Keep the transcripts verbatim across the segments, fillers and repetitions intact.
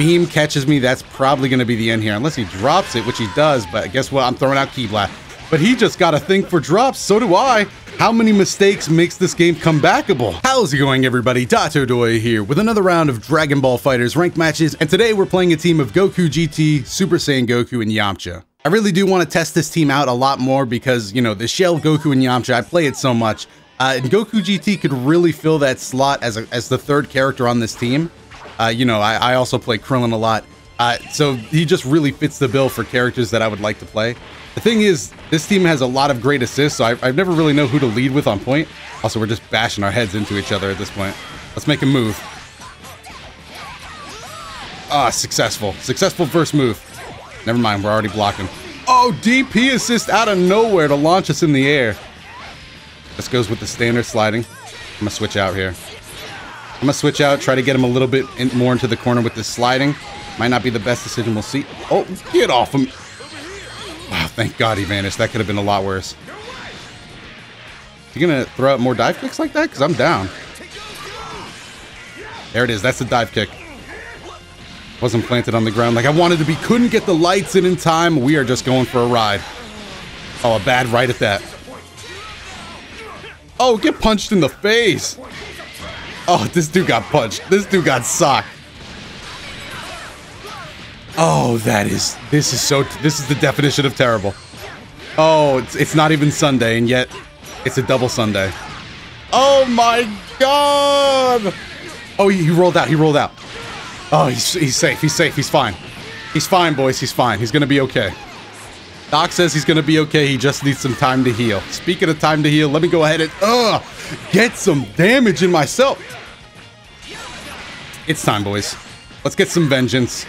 beam catches me, that's probably going to be the end here. Unless he drops it, which he does, but guess what? I'm throwing out Ki Blast. But he just got a thing for drops, so do I. How many mistakes makes this game comebackable? How's it going, everybody? Dato Doi here with another round of Dragon Ball FighterZ ranked matches, and today we're playing a team of Goku G T, Super Saiyan Goku, and Yamcha. I really do want to test this team out a lot more because, you know, the shell Goku and Yamcha, I play it so much. Uh, and Goku G T could really fill that slot as, a, as the third character on this team. Uh, you know, I, I also play Krillin a lot. Uh, so he just really fits the bill for characters that I would like to play. The thing is, this team has a lot of great assists, so I, I never really know who to lead with on point. Also, we're just bashing our heads into each other at this point. Let's make a move. Ah, successful. Successful first move. Never mind, we're already blocking. Oh, D P assist out of nowhere to launch us in the air. This goes with the standard sliding. I'm gonna switch out here. I'm gonna switch out, try to get him a little bit in, more into the corner with this sliding. Might not be the best decision, we'll see. Oh, get off him. Wow, thank God he vanished. That could have been a lot worse. You gonna throw out more dive kicks like that? Because I'm down. There it is, that's the dive kick. Wasn't planted on the ground like I wanted to be. Couldn't get the lights in in time. We are just going for a ride. Oh, a bad right at that. Oh, get punched in the face. Oh, this dude got punched. This dude got socked. Oh, that is... This is so... This is the definition of terrible. Oh, it's, it's not even Sunday, and yet it's a double Sunday. Oh, my God. Oh, he, he rolled out. He rolled out. Oh, he's, he's safe. He's safe. He's fine. He's fine, boys. He's fine. He's going to be okay. Doc says he's going to be okay. He just needs some time to heal. Speaking of time to heal, let me go ahead and uh, get some damage in myself. It's time, boys. Let's get some vengeance.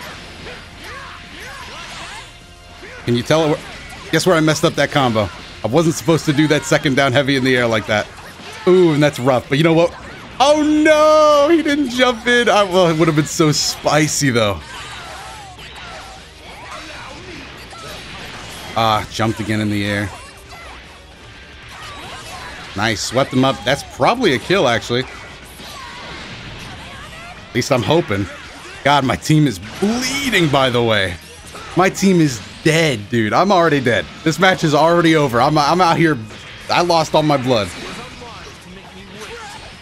Can you tell? Guess where I messed up that combo? I wasn't supposed to do that second down heavy in the air like that. Ooh, and that's rough. But you know what? Oh no, he didn't jump in. I, well, it would have been so spicy though. Ah, jumped again in the air. Nice, swept him up. That's probably a kill, actually. At least I'm hoping. God, my team is bleeding, by the way. My team is dead, dude. I'm already dead. This match is already over. I'm, I'm out here. I lost all my blood.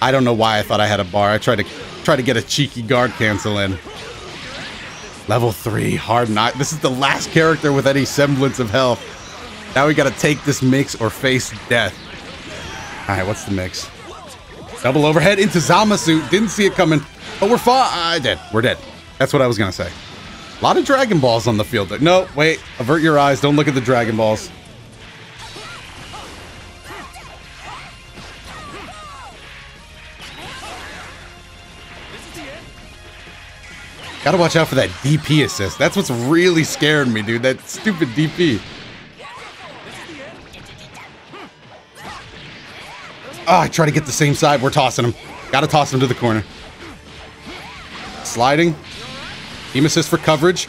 I don't know why I thought I had a bar. I tried to try to get a cheeky guard cancel in. Level three, hard knock. This is the last character with any semblance of health. Now we gotta take this mix or face death. All right, what's the mix? Double overhead into Zamasu. Didn't see it coming, but we're fine. I did. We're dead. That's what I was gonna say. A lot of Dragon Balls on the field. No, wait. Avert your eyes. Don't look at the Dragon Balls. Gotta watch out for that D P assist. That's what's really scaring me, dude. That stupid D P. Oh, I try to get the same side. We're tossing him. Gotta toss him to the corner. Sliding. Beam assist for coverage.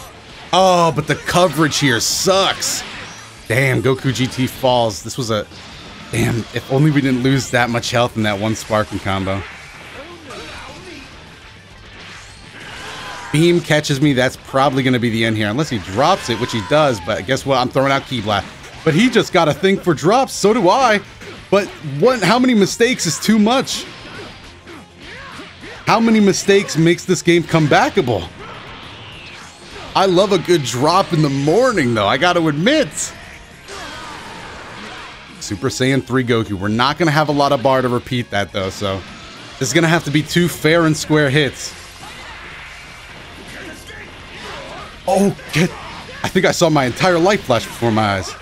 Oh, but the coverage here sucks. Damn, Goku G T falls. This was a... Damn, if only we didn't lose that much health in that one sparking combo. Beam catches me, that's probably going to be the end here. Unless he drops it, which he does, but guess what? I'm throwing out Ki Blast. But he just got a thing for drops, so do I. But what? How many mistakes is too much? How many mistakes makes this game comebackable? I love a good drop in the morning, though, I got to admit. Super Saiyan three Goku. We're not going to have a lot of bar to repeat that, though, so... This is going to have to be two fair and square hits. Oh, get... I think I saw my entire life flash before my eyes.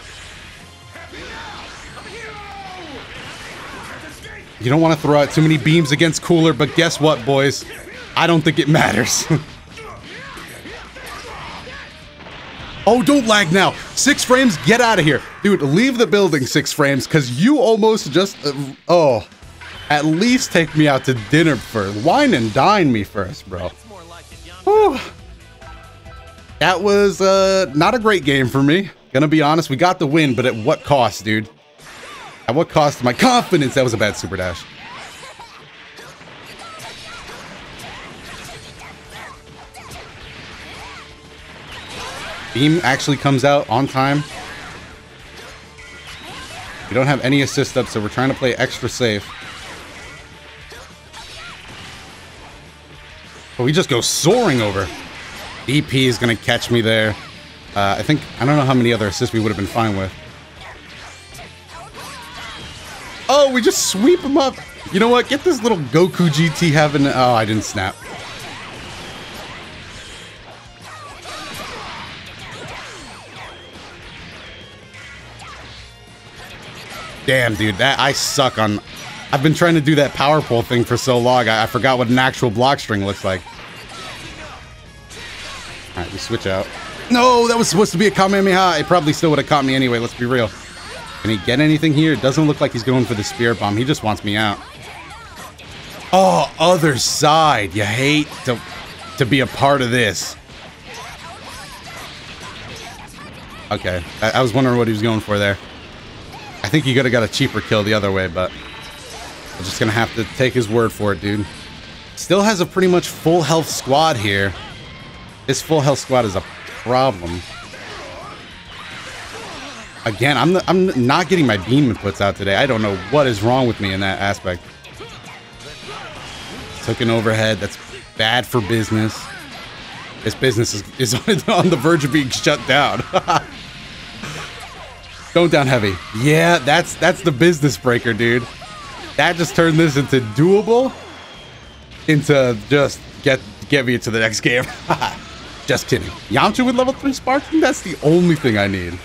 You don't want to throw out too many beams against Cooler, but guess what, boys? I don't think it matters. Oh, don't lag now. Six frames, get out of here. Dude, leave the building six frames, because you almost just... Uh, oh, at least take me out to dinner first. Wine and dine me first, bro. Whew. That was uh, not a great game for me. Gonna be honest, we got the win, but at what cost, dude? At what cost? My confidence. That was a bad super dash. beam actually comes out on time. We don't have any assist up, so we're trying to play extra safe. But we just go soaring over. D P is going to catch me there. Uh, I think, I don't know how many other assists we would have been fine with. Oh, we just sweep him up. You know what? Get this little Goku G T having... Oh, I didn't snap. Damn, dude, that I suck on... I've been trying to do that power pull thing for so long, I, I forgot what an actual block string looks like. Alright, we switch out. No, that was supposed to be a Kamehameha. It probably still would have caught me anyway, let's be real. Can he get anything here? It doesn't look like he's going for the spirit bomb. He just wants me out. Oh, other side. You hate to, to be a part of this. Okay, I, I was wondering what he was going for there. I think he could have got a cheaper kill the other way, but I'm just going to have to take his word for it, dude. Still has a pretty much full health squad here. This full health squad is a problem. Again, I'm, the, I'm not getting my beam inputs out today. I don't know what is wrong with me in that aspect. Took an overhead. That's bad for business. This business is, is on the verge of being shut down. Don't down heavy. Yeah, that's that's the business breaker, dude. That just turned this into doable. Into just get get me to the next game. Just kidding. Yamcha with level three sparking? That's the only thing I need.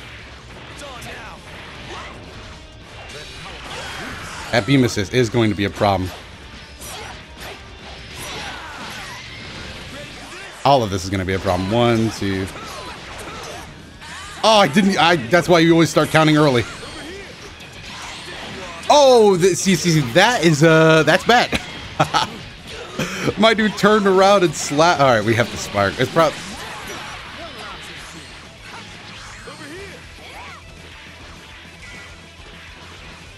That beam assist is going to be a problem. All of this is going to be a problem. One, two. Oh, I didn't. I. That's why you always start counting early. Oh, the, see, see, that is uh, that's bad. My dude turned around and slapped. All right, we have to spark. It's probably.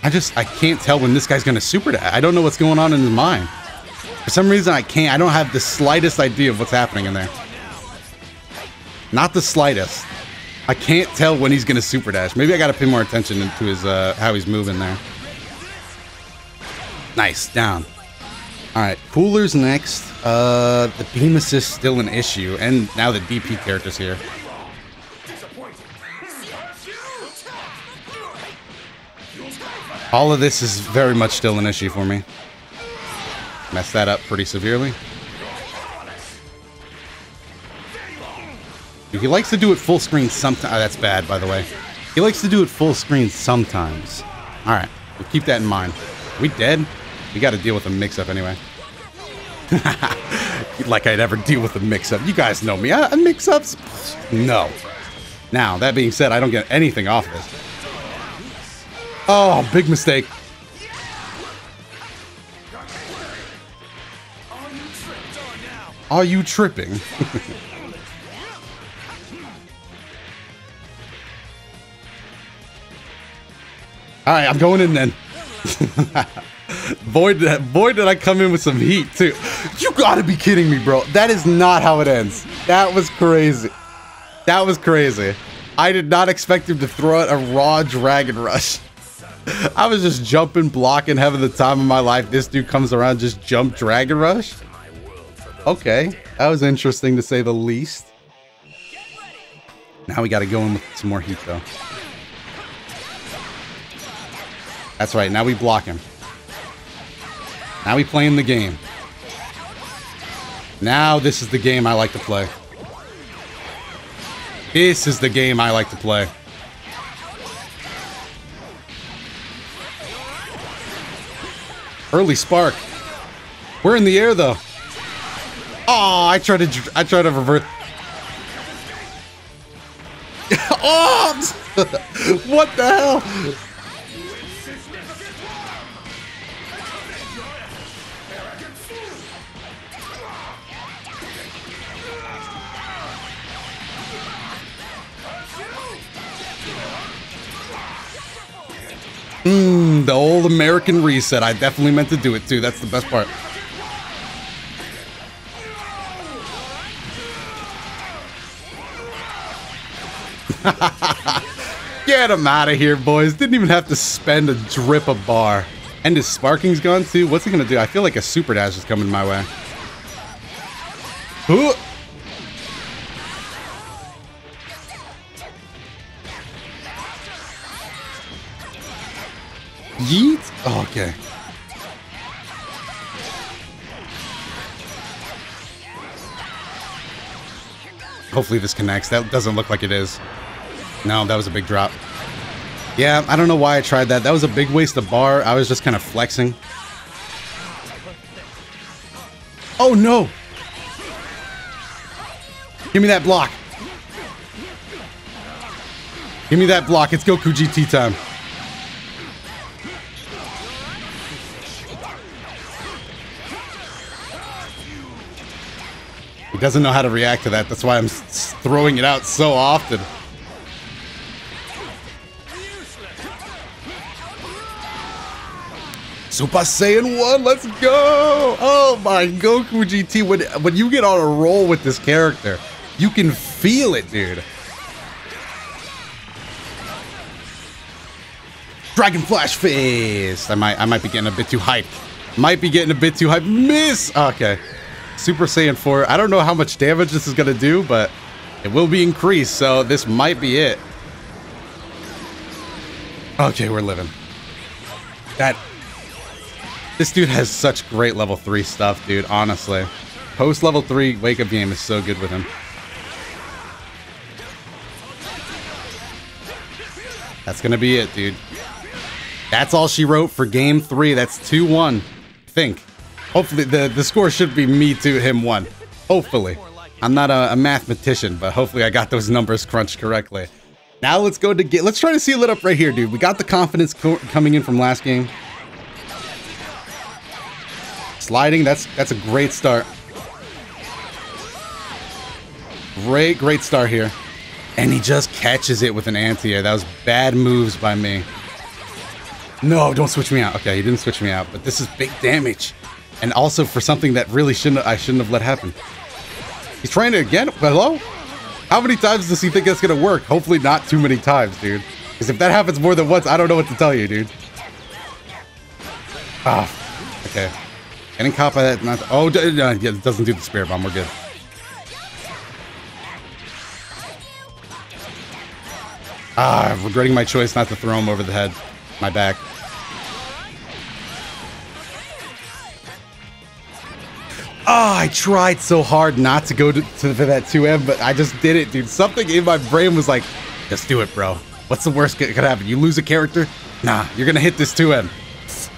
I just I can't tell when this guy's gonna super to. I don't know what's going on in his mind. For some reason, I can't. I don't have the slightest idea of what's happening in there. Not the slightest. I can't tell when he's going to super dash. Maybe I got to pay more attention into his uh, how he's moving there. Nice, down. All right, Cooler's next. Uh, the beam assist still an issue, and now the D P character's here. All of this is very much still an issue for me. Messed that up pretty severely. He likes to do it full screen sometimes. Oh, that's bad, by the way. He likes to do it full screen sometimes. All right, we'll keep that in mind. We dead? We got to deal with a mix-up anyway. Like I'd ever deal with a mix-up. You guys know me. I, I mix-ups? No. Now, that being said, I don't get anything off this. Oh, big mistake. Are you tripping? All right, I'm going in then. Boy, boy, did I come in with some heat, too. You gotta be kidding me, bro. That is not how it ends. That was crazy. That was crazy. I did not expect him to throw out a raw Dragon Rush. I was just jumping, blocking, having the time of my life. This dude comes around, just jump Dragon Rush. Okay, that was interesting to say the least. Now we gotta go in with some more heat, though. That's right, now we block him. Now we play in the game. Now this is the game I like to play. This is the game I like to play. Early spark. We're in the air though. Oh, I tried to I tried to revert. Oh! What the hell? Mmm, the old American reset. I definitely meant to do it too. That's the best part. Get him out of here, boys. Didn't even have to spend a drip of bar. And his sparking's gone too. What's he gonna do? I feel like a super dash is coming my way. Who? Yeet? Oh, okay. Hopefully this connects. That doesn't look like it is. No, that was a big drop. Yeah, I don't know why I tried that. That was a big waste of bar. I was just kind of flexing. Oh, no. Give me that block. Give me that block. It's Goku G T time. He doesn't know how to react to that. That's why I'm throwing it out so often. Super Saiyan one, let's go! Oh my, Goku G T, when, when you get on a roll with this character, you can feel it, dude. Dragon Flash Fist! I might, I might be getting a bit too hyped. Might be getting a bit too hyped. Miss! Okay. Super Saiyan four. I don't know how much damage this is going to do, but it will be increased, so this might be it. Okay, we're living. That... This dude has such great level three stuff, dude, honestly. Post level three wake-up game is so good with him. That's going to be it, dude. That's all she wrote for game three. That's two one, I think. Hopefully, the, the score should be me two, him one. Hopefully. I'm not a, a mathematician, but hopefully I got those numbers crunched correctly. Now let's go to get, let's try to seal it up right here, dude. We got the confidence co coming in from last game. Sliding, that's, that's a great start. Great, great start here. And he just catches it with an anti-air. That was bad moves by me. No, don't switch me out. Okay, he didn't switch me out, but this is big damage. And also for something that really shouldn't I shouldn't have let happen. He's trying to again. Hello? How many times does he think that's gonna work? Hopefully not too many times, dude. Because if that happens more than once, I don't know what to tell you, dude. Ah, oh, okay. Getting caught by that. Not, oh, yeah, it doesn't do the spirit bomb. We're good. Ah, I'm regretting my choice not to throw him over the head. My back. Oh, I tried so hard not to go to, to that two M, but I just did it, dude. Something in my brain was like, just do it, bro. What's the worst that could happen? You lose a character? Nah, you're gonna hit this two M.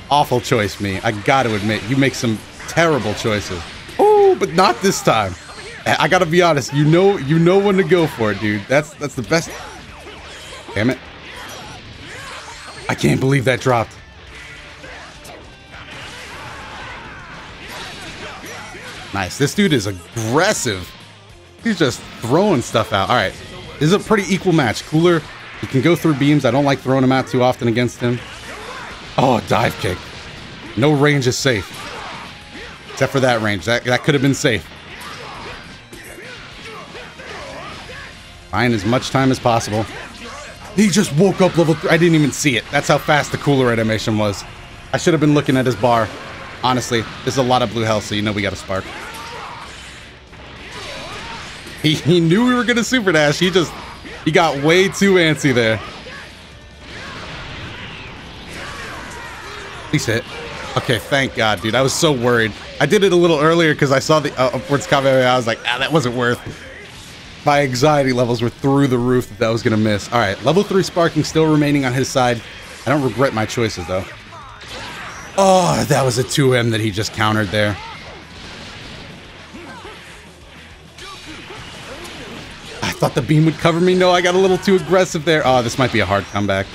Awful choice, me. I gotta admit, you make some terrible choices. Oh, but not this time. I gotta be honest. You know, you know when to go for it, dude. That's that's the best. Damn it! I can't believe that dropped. Nice. This dude is aggressive. He's just throwing stuff out. All right. This is a pretty equal match. Cooler, he can go through beams. I don't like throwing him out too often against him. Oh, dive kick. No range is safe. Except for that range. That, that could have been safe. Buying as much time as possible. He just woke up level three. I didn't even see it. That's how fast the Cooler animation was. I should have been looking at his bar. Honestly, there's a lot of blue health, so you know we got a spark. He, he knew we were going to super dash. He just, he got way too antsy there. Please hit. Okay, thank God, dude. I was so worried. I did it a little earlier because I saw the uh, upwards coming. I was like, ah, that wasn't worth. My anxiety levels were through the roof that I was going to miss. All right, level three sparking still remaining on his side. I don't regret my choices, though. Oh, that was a two M that he just countered there. I thought the beam would cover me. No, I got a little too aggressive there. Oh, this might be a hard comeback.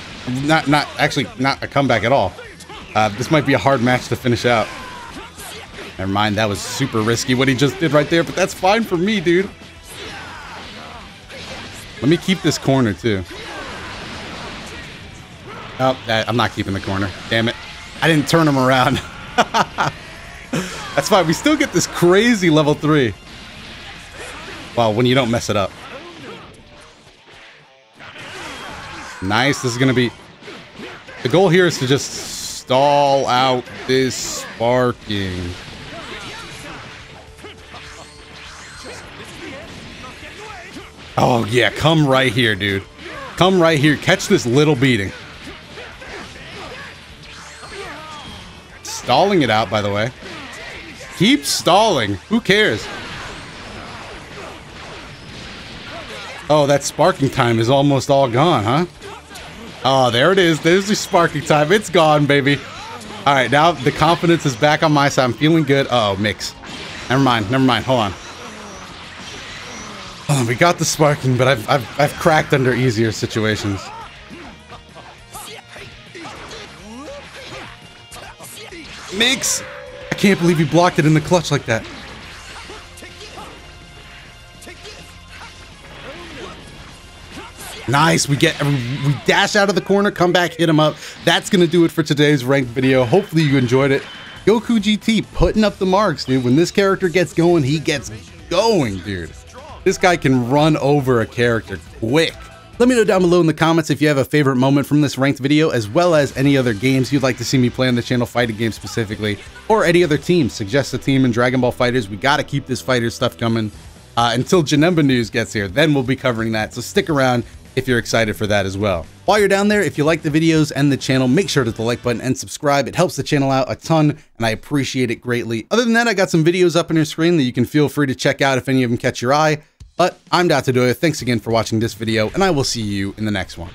Not, not actually, not a comeback at all. Uh, this might be a hard match to finish out. Never mind, that was super risky what he just did right there, but that's fine for me, dude. Let me keep this corner, too. Oh, I'm not keeping the corner. Damn it. I didn't turn him around. That's fine. We still get this crazy level three. Well, when you don't mess it up. Nice. This is going to be... The goal here is to just stall out this sparking. Oh, yeah. Come right here, dude. Come right here. Catch this little beating. Stalling it out, by the way. Keep stalling. Who cares? Oh, that sparking time is almost all gone, huh? Oh, there it is. There's the sparking time. It's gone, baby. All right, now the confidence is back on my side. I'm feeling good. Uh oh, mix. Never mind. Never mind. Hold on. Oh, we got the sparking, but I've, I've, I've cracked under easier situations. Mix! I can't believe you blocked it in the clutch like that. Nice, we get we dash out of the corner, come back, hit him up. That's gonna do it for today's ranked video. Hopefully you enjoyed it. Goku G T putting up the marks, dude. When this character gets going, he gets going, dude. This guy can run over a character quick. Let me know down below in the comments if you have a favorite moment from this ranked video, as well as any other games you'd like to see me play on the channel, fighting games specifically, or any other teams. Suggest a team in Dragon Ball FighterZ. We gotta keep this fighter stuff coming uh, until Janemba news gets here. Then we'll be covering that, so stick around if you're excited for that as well. While you're down there, if you like the videos and the channel, make sure to hit the like button and subscribe. It helps the channel out a ton, and I appreciate it greatly. Other than that, I got some videos up on your screen that you can feel free to check out if any of them catch your eye. But I'm Dato Doi. Thanks again for watching this video, and I will see you in the next one.